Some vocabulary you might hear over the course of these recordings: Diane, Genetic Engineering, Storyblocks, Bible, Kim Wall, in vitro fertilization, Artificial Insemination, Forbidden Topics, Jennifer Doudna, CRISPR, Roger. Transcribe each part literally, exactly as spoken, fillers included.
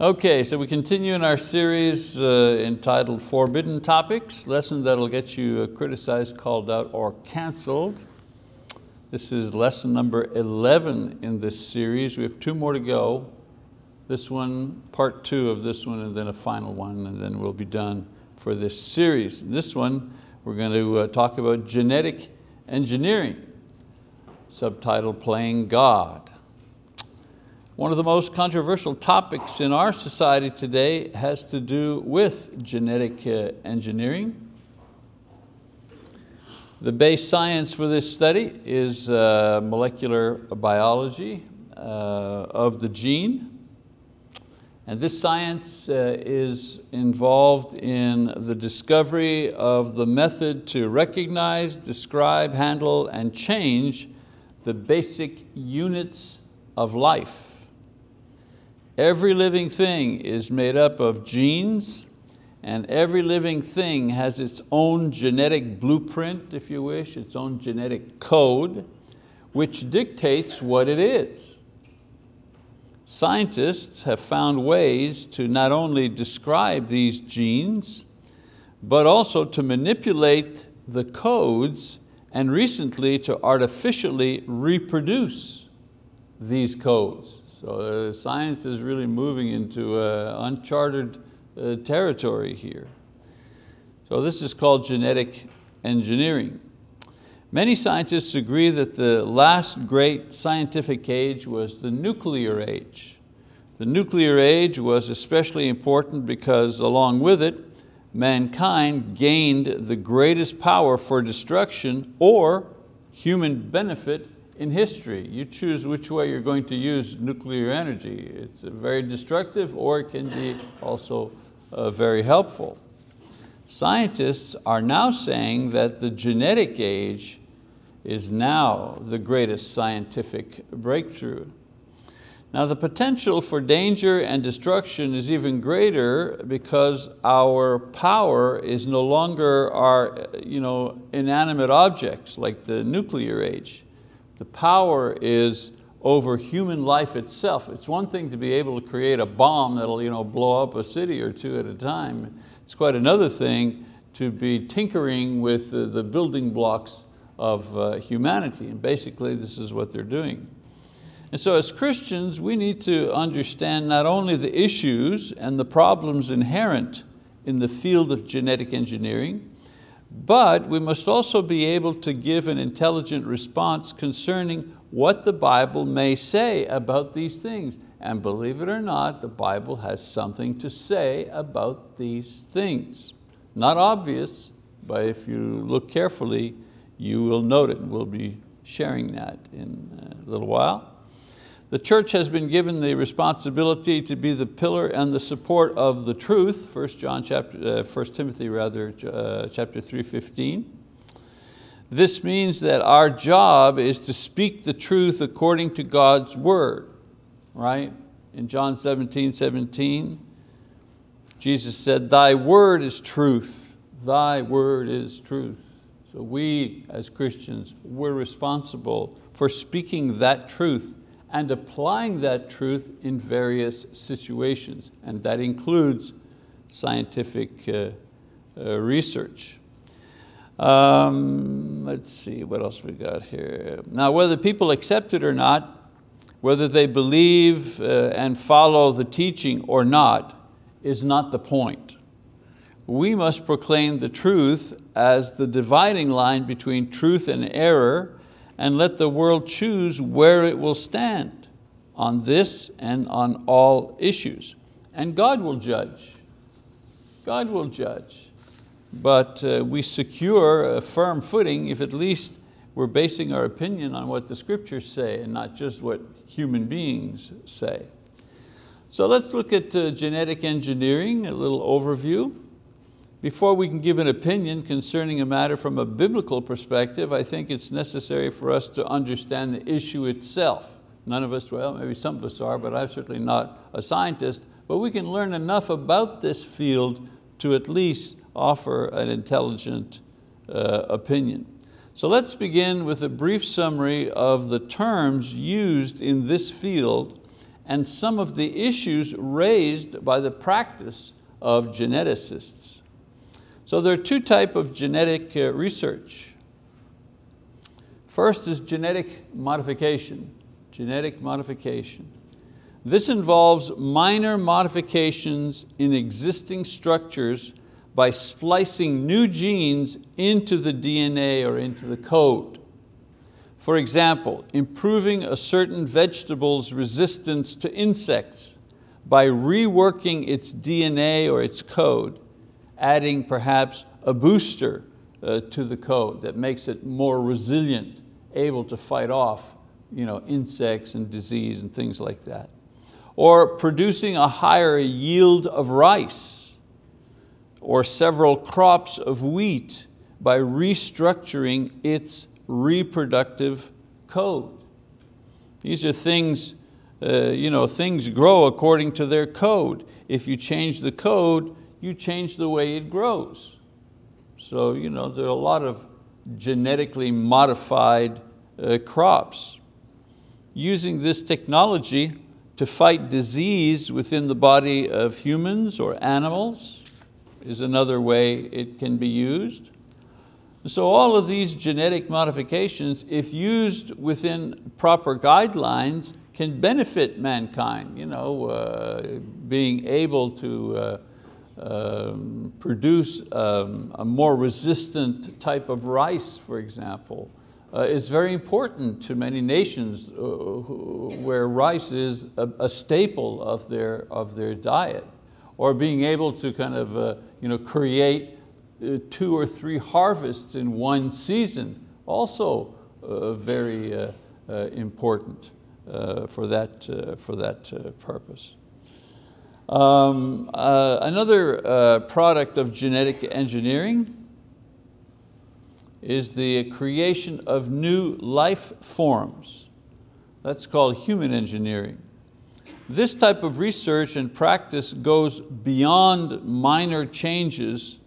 Okay, so we continue in our series uh, entitled Forbidden Topics, lesson that'll get you uh, criticized, called out, or canceled. This is lesson number eleven in this series. We have two more to go. This one, part two of this one, and then a final one, and then we'll be done for this series. In this one, we're going to uh, talk about genetic engineering, subtitle Playing God. One of the most controversial topics in our society today has to do with genetic uh, engineering. The base science for this study is uh, molecular biology uh, of the gene. And this science uh, is involved in the discovery of the method to recognize, describe, handle, and change the basic units of life. Every living thing is made up of genes, and every living thing has its own genetic blueprint, if you wish, its own genetic code, which dictates what it is. Scientists have found ways to not only describe these genes, but also to manipulate the codes, and recently to artificially reproduce these codes. So uh, science is really moving into uh, uncharted uh, territory here. So this is called genetic engineering. Many scientists agree that the last great scientific age was the nuclear age. The nuclear age was especially important because along with it, mankind gained the greatest power for destruction or human benefit in history. You choose which way you're going to use nuclear energy. It's very destructive, or it can be also uh, very helpful. Scientists are now saying that the genetic age is now the greatest scientific breakthrough. Now the potential for danger and destruction is even greater because our power is no longer our you know, inanimate objects like the nuclear age. The power is over human life itself. It's one thing to be able to create a bomb that'll you know, blow up a city or two at a time. It's quite another thing to be tinkering with the, the building blocks of uh, humanity. And basically this is what they're doing. And so as Christians, we need to understand not only the issues and the problems inherent in the field of genetic engineering, but we must also be able to give an intelligent response concerning what the Bible may say about these things. And believe it or not, the Bible has something to say about these things. Not obvious, but if you look carefully, you will note it. We'll be sharing that in a little while. The church has been given the responsibility to be the pillar and the support of the truth, First John chapter, uh, First Timothy rather, uh, chapter three fifteen. This means that our job is to speak the truth according to God's word, right? In John seventeen seventeen, Jesus said, "Thy word is truth, thy word is truth." So we as Christians, we're responsible for speaking that truth and applying that truth in various situations. And that includes scientific uh, uh, research. Um, let's see, what else we got here. Now, whether people accept it or not, whether they believe uh, and follow the teaching or not, is not the point. We must proclaim the truth as the dividing line between truth and error, and let the world choose where it will stand on this and on all issues. And God will judge, God will judge. But uh, we secure a firm footing if at least we're basing our opinion on what the scriptures say and not just what human beings say. So let's look at uh, genetic engineering, a little overview. Before we can give an opinion concerning a matter from a biblical perspective, I think it's necessary for us to understand the issue itself. None of us, well, maybe some of us are, but I'm certainly not a scientist, but we can learn enough about this field to at least offer an intelligent uh, opinion. So let's begin with a brief summary of the terms used in this field and some of the issues raised by the practice of geneticists. So there are two types of genetic uh, research. First is genetic modification, genetic modification. This involves minor modifications in existing structures by splicing new genes into the D N A or into the code. For example, improving a certain vegetable's resistance to insects by reworking its D N A or its code, adding perhaps a booster uh, to the code that makes it more resilient, able to fight off you know, insects and disease and things like that. Or producing a higher yield of rice or several crops of wheat by restructuring its reproductive code. These are things, uh, you know, things grow according to their code. If you change the code, you change the way it grows. So you know, there are a lot of genetically modified uh, crops. Using this technology to fight disease within the body of humans or animals is another way it can be used. So all of these genetic modifications, if used within proper guidelines, can benefit mankind. You know, uh, being able to uh, um, produce um, a more resistant type of rice, for example, Uh, is very important to many nations uh, who, where rice is a, a staple of their, of their diet. Or being able to kind of uh, you know, create uh, two or three harvests in one season, also uh, very uh, uh, important uh, for that, uh, for that uh, purpose. Um, uh, another uh, product of genetic engineering is the creation of new life forms. That's called human engineering. This type of research and practice goes beyond minor changes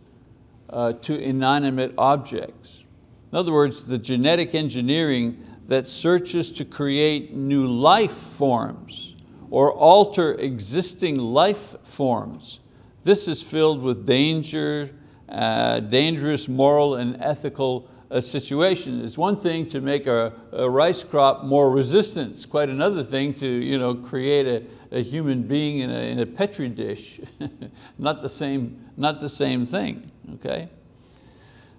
uh, to inanimate objects. In other words, the genetic engineering that searches to create new life forms or alter existing life forms. This is filled with danger, Uh, dangerous moral and ethical uh, situation. It's one thing to make a, a rice crop more resistant. It's quite another thing to you know, create a, a human being in a, in a petri dish. Not the same, not the same thing, okay?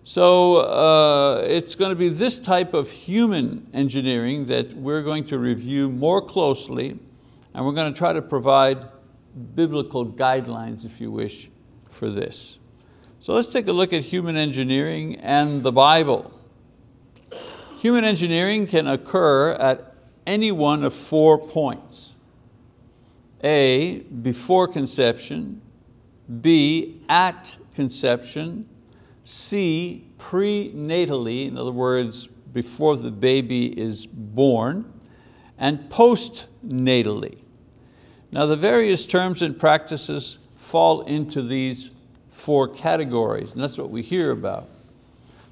So uh, it's going to be this type of human engineering that we're going to review more closely, and we're going to try to provide biblical guidelines, if you wish, for this. So let's take a look at human engineering and the Bible. Human engineering can occur at any one of four points. A, before conception. B, at conception. C, prenatally, in other words, before the baby is born. And postnatally. Now the various terms and practices fall into these four categories, and that's what we hear about.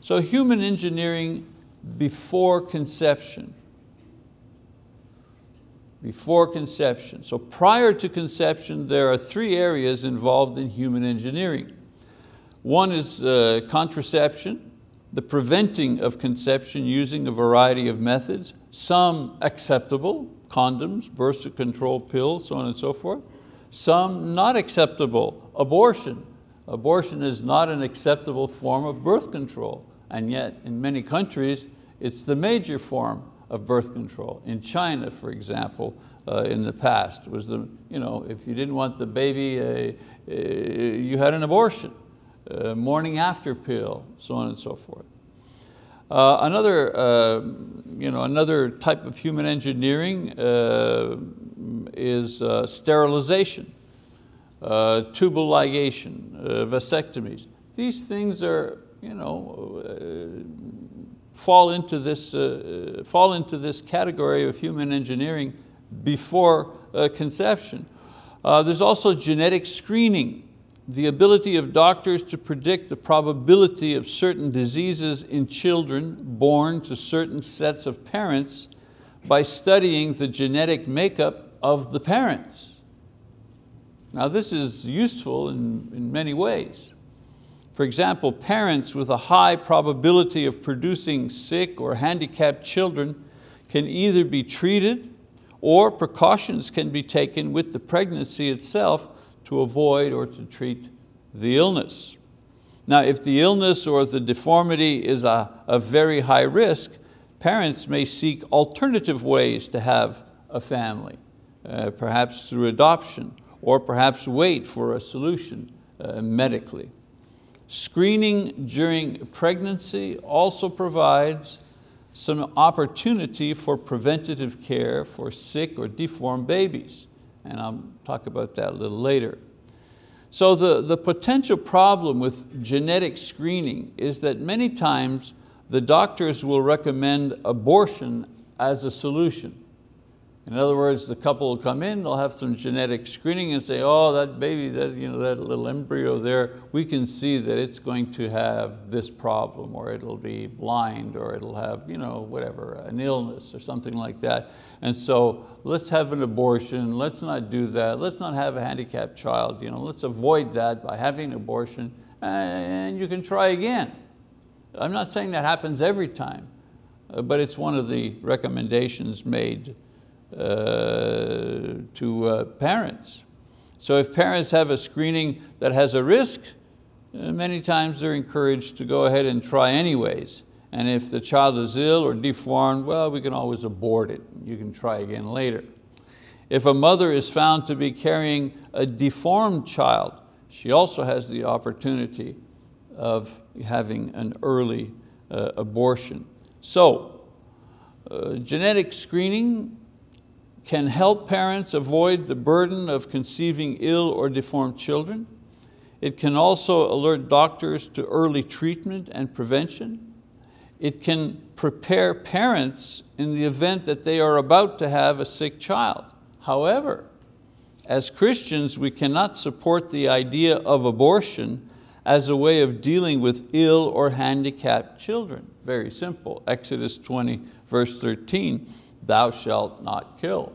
So human engineering before conception. Before conception. So prior to conception, there are three areas involved in human engineering. One is uh, contraception, the preventing of conception using a variety of methods, some acceptable, condoms, birth control pills, so on and so forth. Some not acceptable, abortion. Abortion is not an acceptable form of birth control, and yet in many countries it's the major form of birth control. In China, for example, uh, in the past, was the, you know, if you didn't want the baby, uh, uh, you had an abortion, uh, morning after pill, so on and so forth. Uh, another, uh, you know, another type of human engineering uh, is uh, sterilization. Uh, tubal ligation, uh, vasectomies. These things are, you know, uh, fall into this, uh, fall into this category of human engineering before uh, conception. Uh, there's also genetic screening, the ability of doctors to predict the probability of certain diseases in children born to certain sets of parents by studying the genetic makeup of the parents. Now this is useful in, in many ways. For example, parents with a high probability of producing sick or handicapped children can either be treated or precautions can be taken with the pregnancy itself to avoid or to treat the illness. Now, if the illness or the deformity is a, a very high risk, parents may seek alternative ways to have a family, uh, perhaps through adoption, or perhaps wait for a solution uh, medically. Screening during pregnancy also provides some opportunity for preventative care for sick or deformed babies. And I'll talk about that a little later. So the, the potential problem with genetic screening is that many times the doctors will recommend abortion as a solution. In other words, the couple will come in, they'll have some genetic screening and say, oh, that baby, that, you know, that little embryo there, we can see that it's going to have this problem, or it'll be blind, or it'll have, you know, whatever, an illness or something like that. And so let's have an abortion, let's not do that, let's not have a handicapped child, you know, let's avoid that by having an abortion, and you can try again. I'm not saying that happens every time, but it's one of the recommendations made Uh, to uh, parents. So if parents have a screening that has a risk, uh, many times they're encouraged to go ahead and try anyways. And if the child is ill or deformed, well, we can always abort it. You can try again later. If a mother is found to be carrying a deformed child, she also has the opportunity of having an early uh, abortion. So uh, genetic screening can help parents avoid the burden of conceiving ill or deformed children. It can also alert doctors to early treatment and prevention. It can prepare parents in the event that they are about to have a sick child. However, as Christians, we cannot support the idea of abortion as a way of dealing with ill or handicapped children. Very simple. Exodus twenty, verse thirteen. Thou shalt not kill.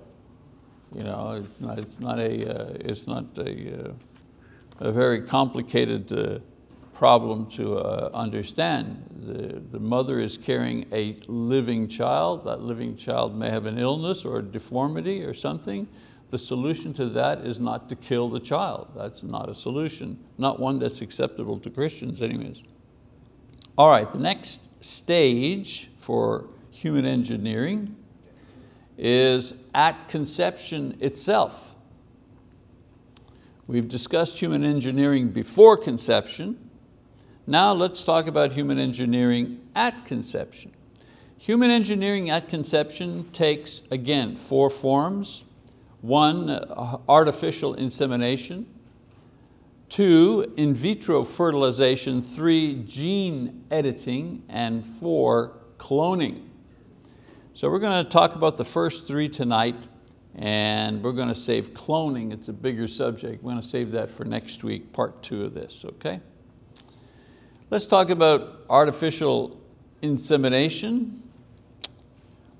You know, it's not, it's not a, uh, it's not a, uh, a very complicated uh, problem to uh, understand. The, the mother is carrying a living child. That living child may have an illness or a deformity or something. The solution to that is not to kill the child. That's not a solution, not one that's acceptable to Christians anyways. All right, the next stage for human engineering is at conception itself. We've discussed human engineering before conception. Now let's talk about human engineering at conception. Human engineering at conception takes, again, four forms. One, artificial insemination. Two, in vitro fertilization. Three, gene editing. And four, cloning. So we're going to talk about the first three tonight, and we're going to save cloning. It's a bigger subject. We're going to save that for next week, part two of this, okay? Let's talk about artificial insemination.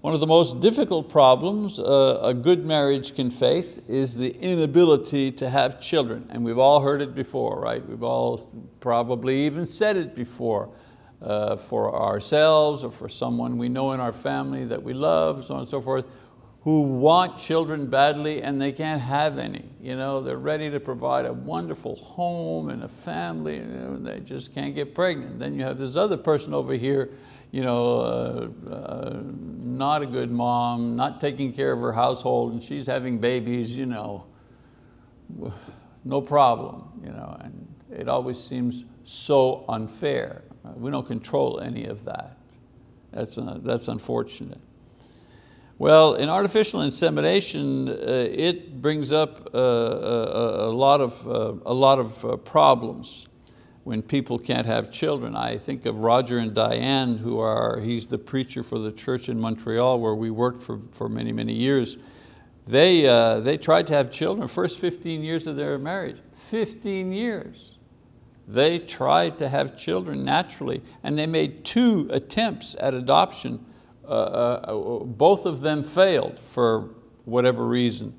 One of the most difficult problems uh, a good marriage can face is the inability to have children. And we've all heard it before, right? We've all probably even said it before. Uh, for ourselves or for someone we know in our family that we love, so on and so forth, who want children badly and they can't have any. You know, they're ready to provide a wonderful home and a family, and they just can't get pregnant. Then you have this other person over here, you know, uh, uh, not a good mom, not taking care of her household, and she's having babies, you know, no problem, you know, and it always seems so unfair. We don't control any of that. That's, uh, that's unfortunate. Well, in artificial insemination, uh, it brings up uh, a, a lot of, uh, a lot of uh, problems when people can't have children. I think of Roger and Diane, who are, he's the preacher for the church in Montreal where we worked for, for many, many years. They, uh, they tried to have children, first fifteen years of their marriage, fifteen years. They tried to have children naturally, and they made two attempts at adoption. Uh, uh, both of them failed for whatever reason.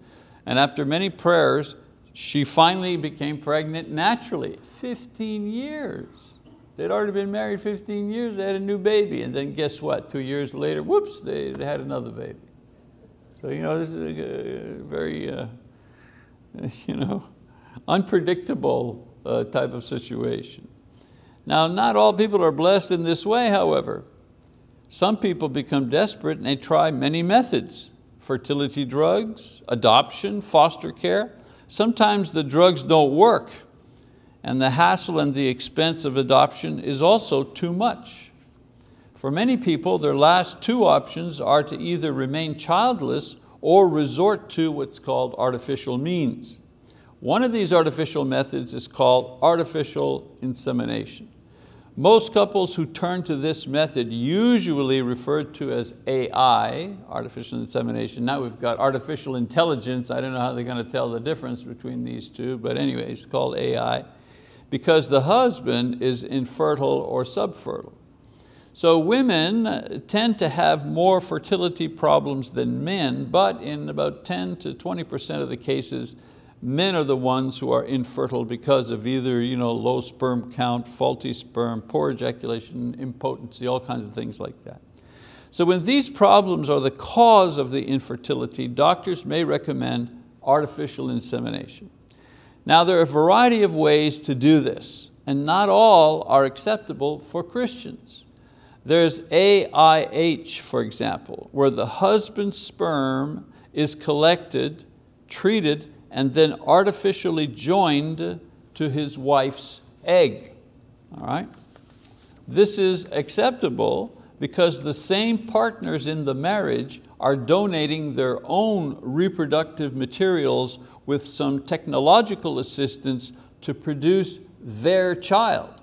And after many prayers, she finally became pregnant naturally. fifteen years. They'd already been married fifteen years, they had a new baby, and then guess what? Two years later, whoops, they, they had another baby. So, you know, this is a, a very, uh, you know, unpredictable uh, type of situation. Now, not all people are blessed in this way, however. Some people become desperate and they try many methods: fertility drugs, adoption, foster care. Sometimes the drugs don't work, and the hassle and the expense of adoption is also too much. For many people, their last two options are to either remain childless or resort to what's called artificial means. One of these artificial methods is called artificial insemination. Most couples who turn to this method, usually referred to as A I, artificial insemination. Now we've got artificial intelligence. I don't know how they're going to tell the difference between these two, but anyway, it's called A I because the husband is infertile or subfertile. So women tend to have more fertility problems than men, but in about ten to twenty percent of the cases, men are the ones who are infertile because of either you know, low sperm count, faulty sperm, poor ejaculation, impotency, all kinds of things like that. So when these problems are the cause of the infertility, doctors may recommend artificial insemination. Now there are a variety of ways to do this, and not all are acceptable for Christians. There's A I H, for example, where the husband's sperm is collected, treated, and then artificially joined to his wife's egg, all right? This is acceptable because the same partners in the marriage are donating their own reproductive materials with some technological assistance to produce their child.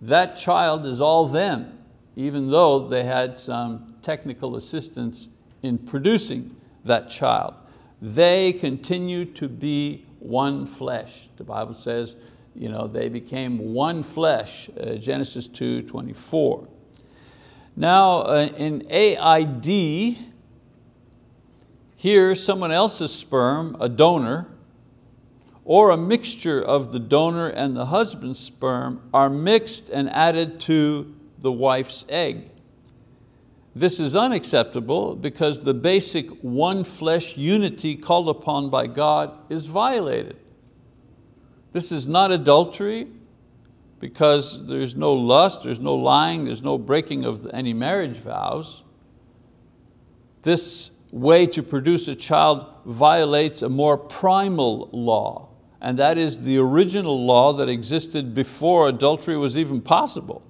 That child is all them, even though they had some technical assistance in producing that child. They continue to be one flesh. The Bible says, you know, they became one flesh, uh, Genesis two twenty-four. Now uh, in A I D, here someone else's sperm, a donor, or a mixture of the donor and the husband's sperm are mixed and added to the wife's egg. This is unacceptable because the basic one flesh unity called upon by God is violated. This is not adultery because there's no lust, there's no lying, there's no breaking of any marriage vows. This way to produce a child violates a more primal law, and that is the original law that existed before adultery was even possible.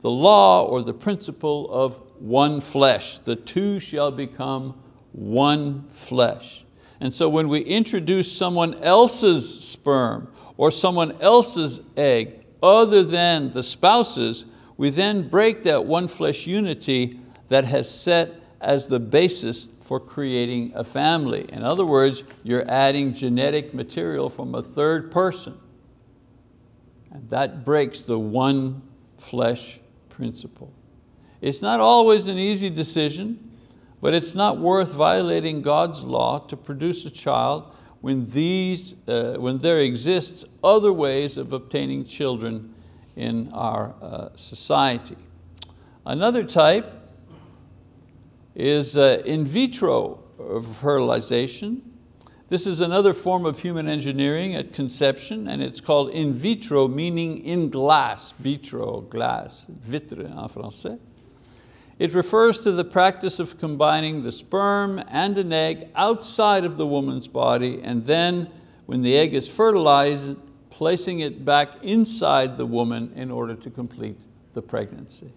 The law or the principle of one flesh. The two shall become one flesh. And so when we introduce someone else's sperm or someone else's egg other than the spouse's, we then break that one flesh unity that has set as the basis for creating a family. In other words, you're adding genetic material from a third person. And that breaks the one flesh principle. It's not always an easy decision, but it's not worth violating God's law to produce a child when, these, uh, when there exists other ways of obtaining children in our uh, society. Another type is uh, in vitro fertilization. This is another form of human engineering at conception, and it's called in vitro, meaning in glass, vitro, glass, vitre en français. It refers to the practice of combining the sperm and an egg outside of the woman's body, and then when the egg is fertilized, placing it back inside the woman in order to complete the pregnancy.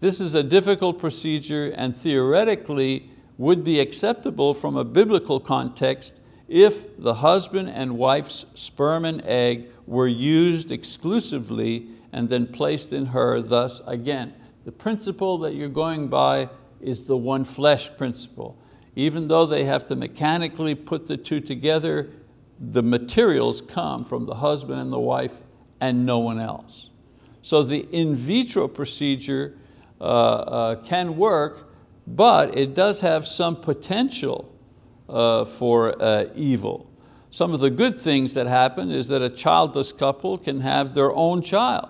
This is a difficult procedure and theoretically would be acceptable from a biblical context if the husband and wife's sperm and egg were used exclusively and then placed in her, thus again. The principle that you're going by is the one flesh principle. Even though they have to mechanically put the two together, the materials come from the husband and the wife and no one else. So the in vitro procedure uh, uh, can work, but it does have some potential uh, for uh, evil. Some of the good things that happen is that a childless couple can have their own child.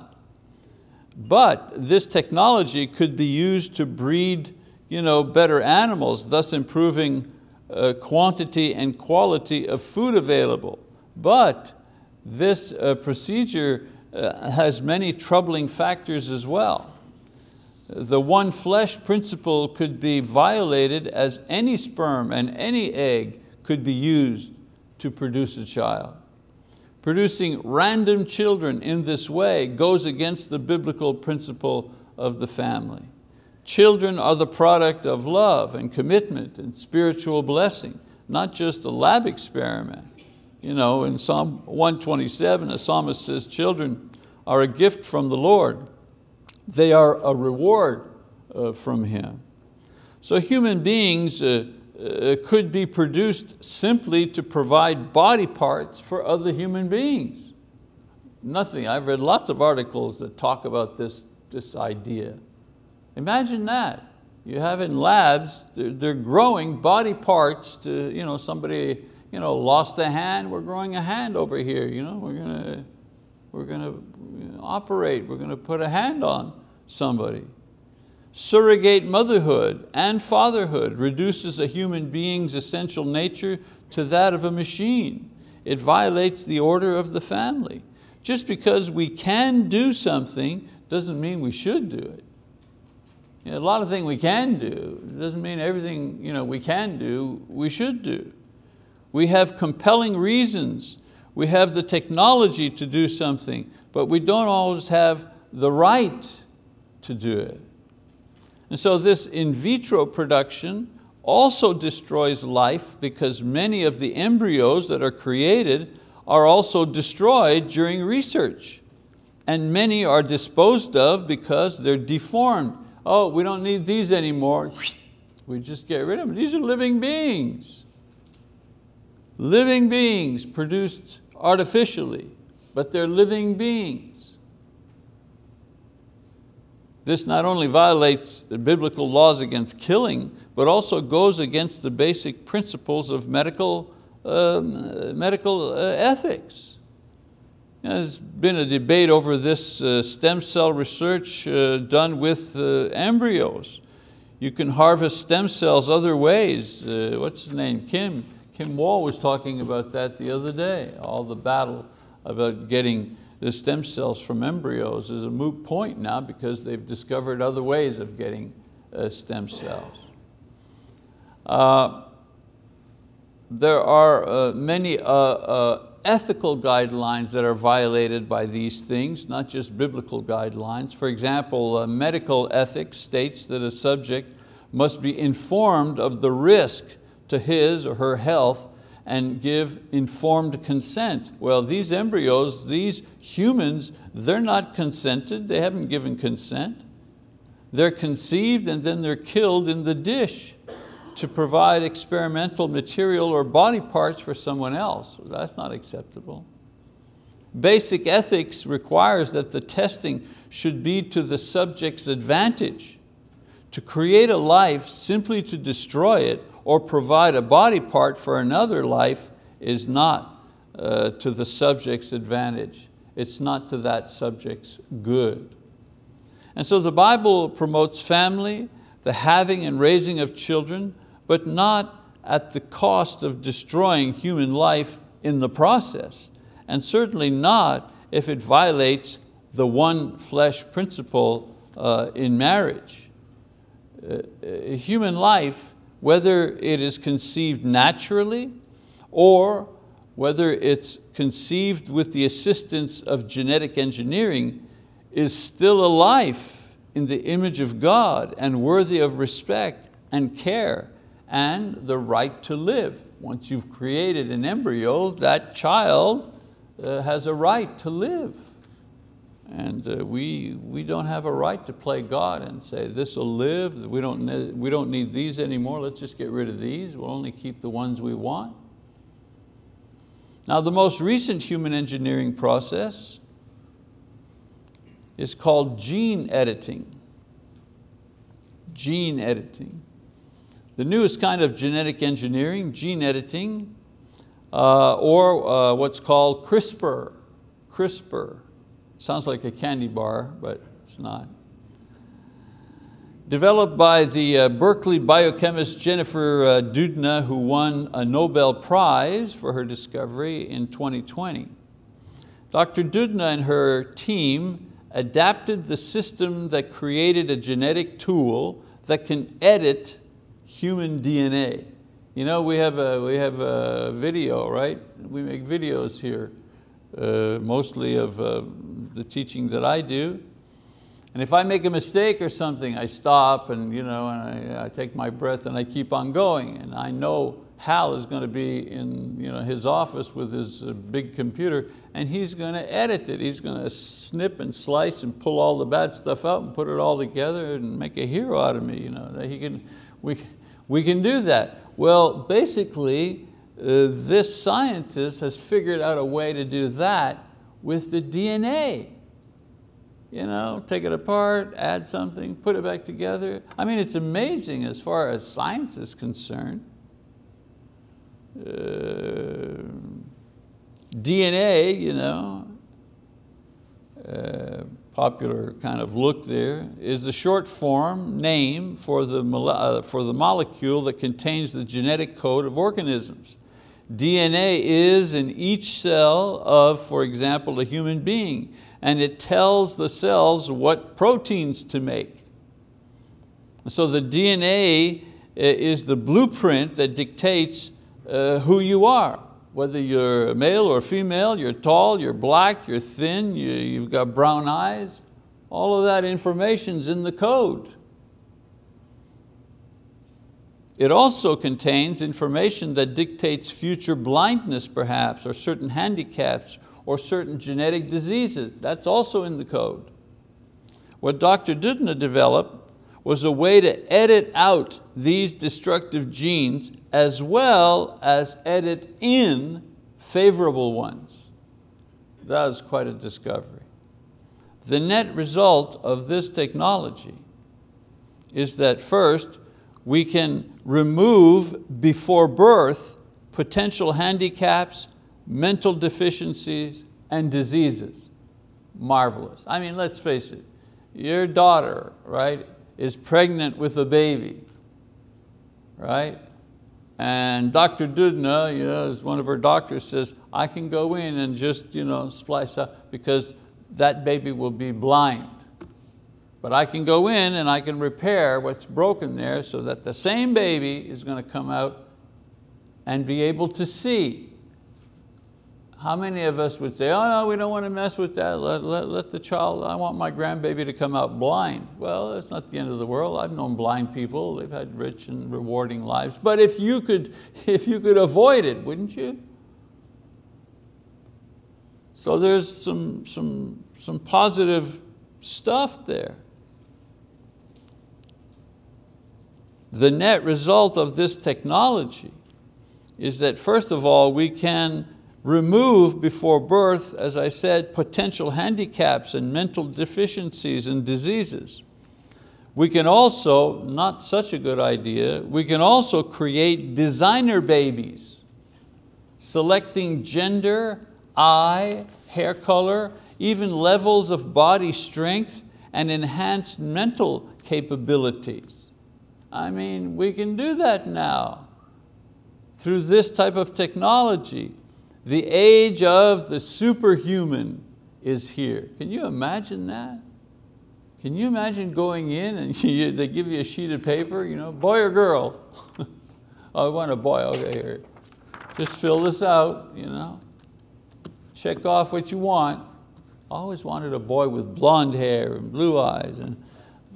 But this technology could be used to breed you know, better animals, thus improving uh, quantity and quality of food available. But this uh, procedure uh, has many troubling factors as well. The one flesh principle could be violated as any sperm and any egg could be used to produce a child. Producing random children in this way goes against the biblical principle of the family. Children are the product of love and commitment and spiritual blessing, not just a lab experiment. You know, in Psalm one twenty-seven, the psalmist says, children are a gift from the Lord. They are a reward uh, from Him. So human beings uh, uh, could be produced simply to provide body parts for other human beings. Nothing, I've read lots of articles that talk about this, this idea. Imagine that. You have in labs, they're, they're growing body parts to, you know, somebody you know, lost a hand, we're growing a hand over here, you know, we're gonna, we're gonna operate, we're gonna put a hand on somebody. Surrogate motherhood and fatherhood reduces a human being's essential nature to that of a machine. It violates the order of the family. Just because we can do something doesn't mean we should do it. You know, a lot of things we can do doesn't mean everything you know, we can do, we should do. We have compelling reasons. We have the technology to do something, but we don't always have the right to do it. And so this in vitro production also destroys life because many of the embryos that are created are also destroyed during research. And many are disposed of because they're deformed. Oh, we don't need these anymore. We just get rid of them. These are living beings. Living beings produced artificially, but they're living beings. This not only violates the biblical laws against killing, but also goes against the basic principles of medical, um, medical uh, ethics. You know, there's been a debate over this uh, stem cell research uh, done with uh, embryos. You can harvest stem cells other ways. Uh, what's his name, Kim? Kim Wall was talking about that the other day. All the battle about getting the stem cells from embryos is a moot point now because they've discovered other ways of getting uh, stem cells. Uh, there are uh, many uh, uh, ethical guidelines that are violated by these things, not just biblical guidelines. For example, uh, medical ethics states that a subject must be informed of the risk to his or her health and give informed consent. Well, these embryos, these humans, they're not consented, they haven't given consent. They're conceived and then they're killed in the dish to provide experimental material or body parts for someone else. That's not acceptable. Basic ethics requires that the testing should be to the subject's advantage. To create a life simply to destroy it or provide a body part for another life is not uh, to the subject's advantage. It's not to that subject's good. And so the Bible promotes family, the having and raising of children, but not at the cost of destroying human life in the process, and certainly not if it violates the one flesh principle uh, in marriage. Uh, human life, whether it is conceived naturally or whether it's conceived with the assistance of genetic engineering, is still a life in the image of God and worthy of respect and care and the right to live. Once you've created an embryo, that child uh, has a right to live. And uh, we, we don't have a right to play God and say, this will live, we don't, need, we don't need these anymore, let's just get rid of these, we'll only keep the ones we want. Now the most recent human engineering process is called gene editing. Gene editing. The newest kind of genetic engineering, gene editing, uh, or uh, what's called CRISPR. CRISPR, sounds like a candy bar, but it's not. Developed by the uh, Berkeley biochemist Jennifer uh, Doudna, who won a Nobel Prize for her discovery in twenty twenty. Doctor Doudna and her team adapted the system that created a genetic tool that can edit human D N A. You know, we have a, we have a video, right? We make videos here, uh, mostly of uh, the teaching that I do. And if I make a mistake or something, I stop and, you know, and I, I take my breath and I keep on going. And I know Hal is going to be in you know, his office with his uh, big computer, and he's going to edit it. He's going to snip and slice and pull all the bad stuff out and put it all together and make a hero out of me. You know, that he can, we, we can do that. Well, basically, uh, this scientist has figured out a way to do that with the D N A. You know, take it apart, add something, put it back together. I mean, it's amazing as far as science is concerned. Uh, D N A, you know, uh, popular kind of look there, is the short form name for the, uh, for the molecule that contains the genetic code of organisms. D N A is in each cell of, for example, a human being, and it tells the cells what proteins to make. So the D N A is the blueprint that dictates uh, who you are, whether you're male or female, you're tall, you're black, you're thin, you, you've got brown eyes. All of that information's in the code. It also contains information that dictates future blindness perhaps, or certain handicaps, or certain genetic diseases. That's also in the code. What Doctor Doudna developed was a way to edit out these destructive genes as well as edit in favorable ones. That was quite a discovery. The net result of this technology is that first, we can remove before birth potential handicaps, mental deficiencies, and diseases. Marvelous. I mean, let's face it, your daughter, right, is pregnant with a baby, right? And Doctor Doudna, you know, as one of her doctors says, I can go in and just, you know, splice up because that baby will be blind. But I can go in and I can repair what's broken there so that the same baby is going to come out and be able to see. How many of us would say, oh no, we don't want to mess with that. Let, let, let the child, I want my grandbaby to come out blind. Well, that's not the end of the world. I've known blind people. They've had rich and rewarding lives. But if you could, if you could avoid it, wouldn't you? So there's some, some, some positive stuff there. The net result of this technology is that first of all, we can remove before birth, as I said, potential handicaps and mental deficiencies and diseases. We can also, not such a good idea, we can also create designer babies, selecting gender, eye, hair color, even levels of body strength and enhanced mental capabilities. I mean, we can do that now through this type of technology. The age of the superhuman is here. Can you imagine that? Can you imagine going in and you, they give you a sheet of paper, you know, boy or girl? Oh, I want a boy, okay, here. Just fill this out, you know. Check off what you want. I always wanted a boy with blonde hair and blue eyes and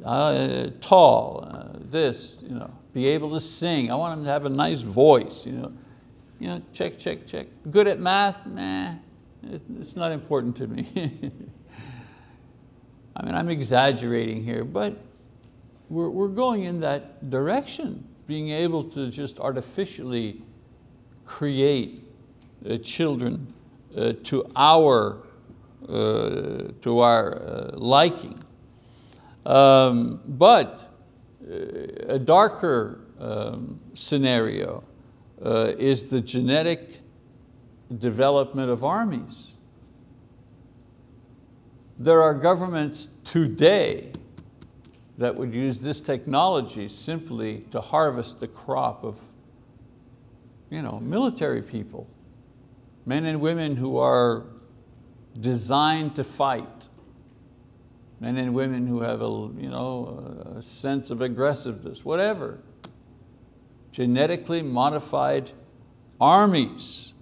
uh, tall, uh, this, you know, be able to sing. I want him to have a nice voice, you know. You know, check, check, check. Good at math? Nah, it, it's not important to me. I mean, I'm exaggerating here, but we're, we're going in that direction, being able to just artificially create uh, children uh, to our Uh, to our uh, liking. Um, but uh, a darker um, scenario uh, is the genetic development of armies. There are governments today that would use this technology simply to harvest the crop of, you know, military people, men and women who are designed to fight, men and women who have a, you know, a sense of aggressiveness, whatever. Genetically modified armies.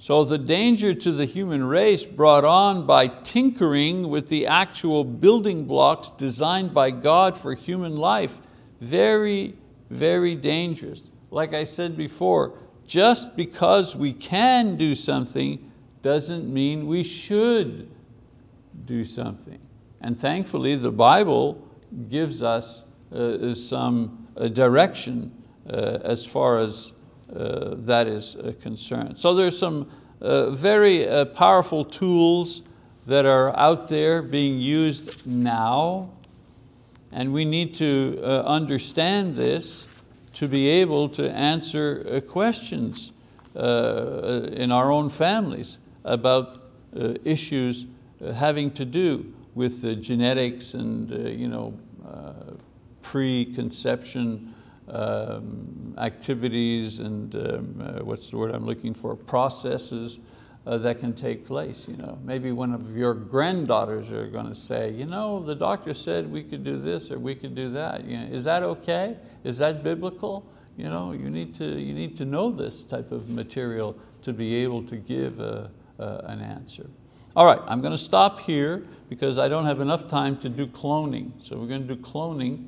So the danger to the human race brought on by tinkering with the actual building blocks designed by God for human life, very, very dangerous. Like I said before, just because we can do something doesn't mean we should do something. And thankfully the Bible gives us uh, some uh, direction uh, as far as Uh, that is uh, concerned. So there's some uh, very uh, powerful tools that are out there being used now, and we need to uh, understand this to be able to answer uh, questions uh, in our own families about uh, issues uh, having to do with the genetics and uh, you know, uh, preconception Um, activities and um, uh, what's the word I'm looking for, processes uh, that can take place. You know, maybe one of your granddaughters are going to say, you know, the doctor said we could do this or we could do that. You know, is that okay? Is that biblical? You know, you need to, you need to know this type of material to be able to give a, a, an answer. All right, I'm going to stop here because I don't have enough time to do cloning. So we're going to do cloning.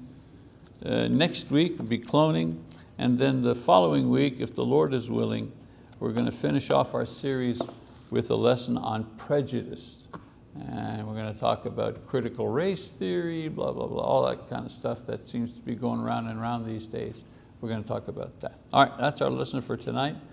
Uh, next week will be cloning, and then the following week, if the Lord is willing, we're going to finish off our series with a lesson on prejudice. And we're going to talk about critical race theory, blah, blah, blah, all that kind of stuff that seems to be going round and round these days. We're going to talk about that. All right, that's our lesson for tonight.